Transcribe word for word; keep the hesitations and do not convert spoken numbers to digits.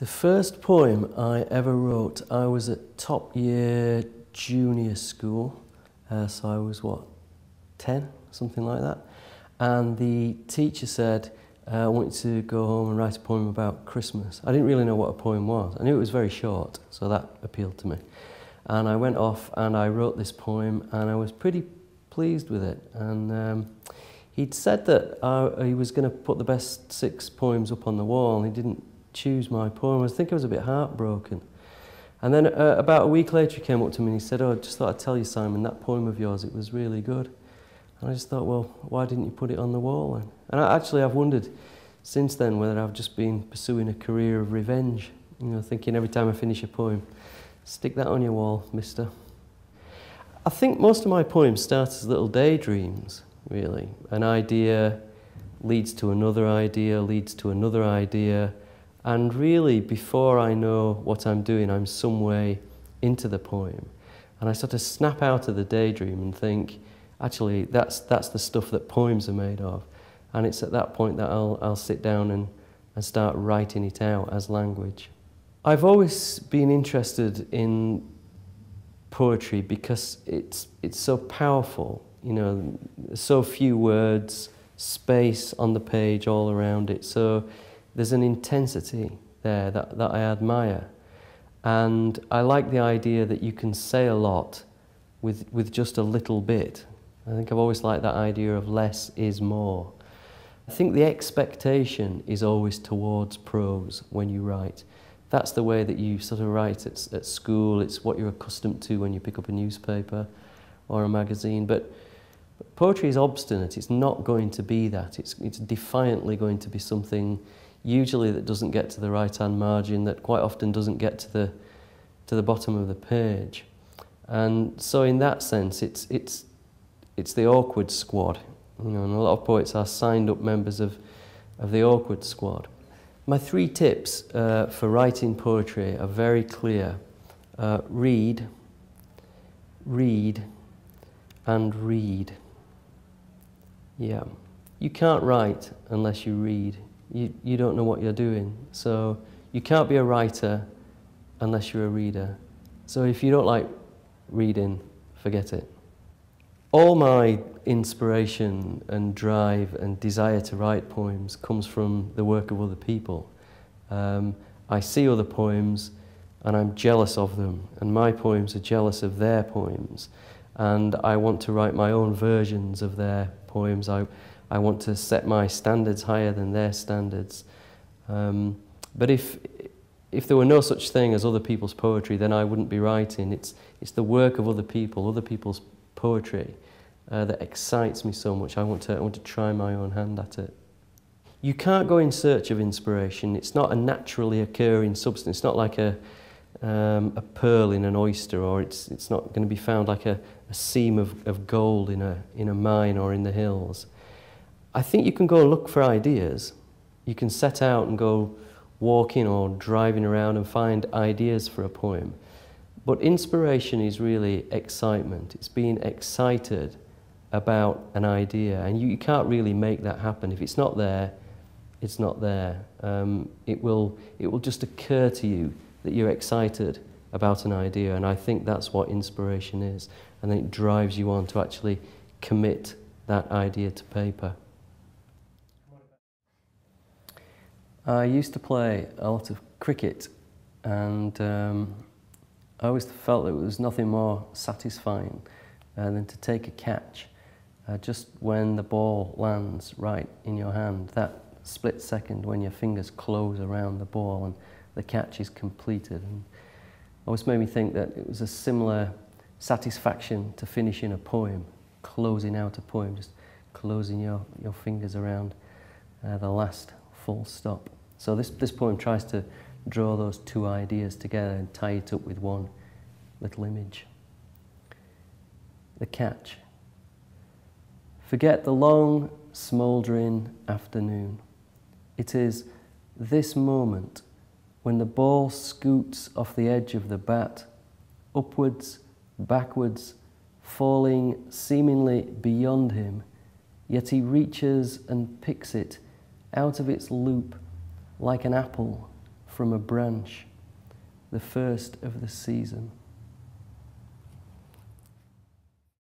The first poem I ever wrote, I was at top year junior school, uh, so I was what, ten, something like that. And the teacher said, uh, I want you to go home and write a poem about Christmas. I didn't really know what a poem was. I knew it was very short, so that appealed to me. And I went off and I wrote this poem and I was pretty pleased with it. And um, he'd said that I, he was going to put the best six poems up on the wall, and he didn't choose my poem. I think I was a bit heartbroken. And then uh, about a week later he came up to me and he said, oh, I just thought I'd tell you, Simon, that poem of yours, it was really good. And I just thought, well, why didn't you put it on the wall then? And I, actually I've wondered since then whether I've just been pursuing a career of revenge, you know, thinking every time I finish a poem, stick that on your wall, mister. I think most of my poems start as little daydreams, really. An idea leads to another idea, leads to another idea, and really, before I know what I'm doing, I'm some way into the poem. And I sort of snap out of the daydream and think, actually, that's, that's the stuff that poems are made of. And it's at that point that I'll, I'll sit down and, and start writing it out as language. I've always been interested in poetry because it's, it's so powerful. You know, so few words, space on the page all around it. So there's an intensity there that, that I admire. And I like the idea that you can say a lot with, with just a little bit. I think I've always liked that idea of less is more. I think the expectation is always towards prose when you write. That's the way that you sort of write at, at school. It's what you're accustomed to when you pick up a newspaper or a magazine. But poetry is obstinate. It's not going to be that. It's, it's defiantly going to be something usually that doesn't get to the right-hand margin, that quite often doesn't get to the, to the bottom of the page. And so in that sense, it's, it's, it's the awkward squad. You know, and a lot of poets are signed-up members of, of the awkward squad. My three tips uh, for writing poetry are very clear. Uh, read, read, and read. Yeah. You can't write unless you read. You, you don't know what you're doing. So you can't be a writer unless you're a reader. So if you don't like reading, forget it. All my inspiration and drive and desire to write poems comes from the work of other people. Um, I see other poems and I'm jealous of them, and my poems are jealous of their poems. And I want to write my own versions of their poems. I, I want to set my standards higher than their standards. Um, but if, if there were no such thing as other people's poetry, then I wouldn't be writing. It's, it's the work of other people, other people's poetry, uh, that excites me so much. I want to, I want to try my own hand at it. You can't go in search of inspiration. It's not a naturally occurring substance. It's not like a, um, a pearl in an oyster, or it's, it's not going to be found like a, a seam of, of gold in a, in a mine or in the hills. I think you can go look for ideas. You can set out and go walking or driving around and find ideas for a poem. But inspiration is really excitement. It's being excited about an idea. And you, you can't really make that happen. If it's not there, it's not there. Um, it will, it will just occur to you that you're excited about an idea. And I think that's what inspiration is. And then it drives you on to actually commit that idea to paper. I used to play a lot of cricket, and um, I always felt that it was nothing more satisfying uh, than to take a catch uh, just when the ball lands right in your hand, that split second when your fingers close around the ball and the catch is completed. And it always made me think that it was a similar satisfaction to finishing a poem, closing out a poem, just closing your, your fingers around uh, the last full stop. So this, this poem tries to draw those two ideas together and tie it up with one little image. The catch. Forget the long, smouldering afternoon. It is this moment when the ball scoots off the edge of the bat, upwards, backwards, falling seemingly beyond him, yet he reaches and picks it out of its loop like an apple from a branch, the first of the season.